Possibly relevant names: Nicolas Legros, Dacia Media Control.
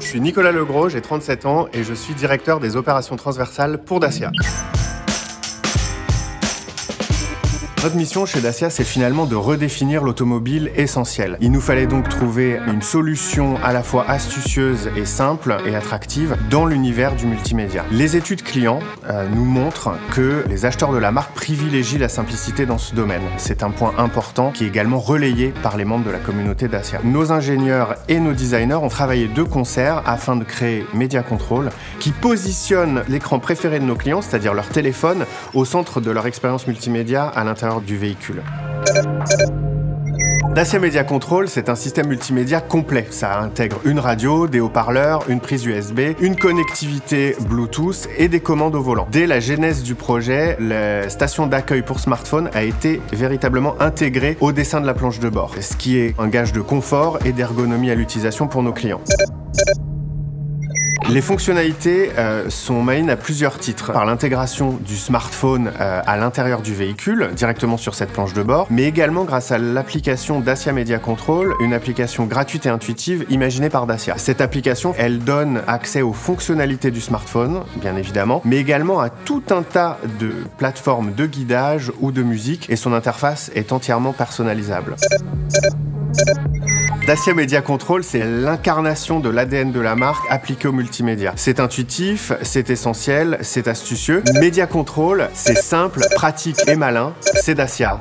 Je suis Nicolas Legros, j'ai 37 ans et je suis directeur des opérations transversales pour Dacia. Notre mission chez Dacia, c'est finalement de redéfinir l'automobile essentielle. Il nous fallait donc trouver une solution à la fois astucieuse et simple et attractive dans l'univers du multimédia. Les études clients nous montrent que les acheteurs de la marque privilégient la simplicité dans ce domaine. C'est un point important qui est également relayé par les membres de la communauté Dacia. Nos ingénieurs et nos designers ont travaillé de concert afin de créer Media Control, qui positionne l'écran préféré de nos clients, c'est-à-dire leur téléphone, au centre de leur expérience multimédia à l'intérieur du véhicule. Dacia Media Control, c'est un système multimédia complet. Ça intègre une radio, des haut-parleurs, une prise USB, une connectivité Bluetooth et des commandes au volant. Dès la genèse du projet, la station d'accueil pour smartphone a été véritablement intégrée au dessin de la planche de bord, ce qui est un gage de confort et d'ergonomie à l'utilisation pour nos clients. Les fonctionnalités sont main à plusieurs titres, par l'intégration du smartphone à l'intérieur du véhicule, directement sur cette planche de bord, mais également grâce à l'application Dacia Media Control, une application gratuite et intuitive imaginée par Dacia. Cette application, elle donne accès aux fonctionnalités du smartphone, bien évidemment, mais également à tout un tas de plateformes de guidage ou de musique, et son interface est entièrement personnalisable. Dacia Media Control, c'est l'incarnation de l'ADN de la marque appliquée au multimédia. C'est intuitif, c'est essentiel, c'est astucieux. Media Control, c'est simple, pratique et malin, c'est Dacia.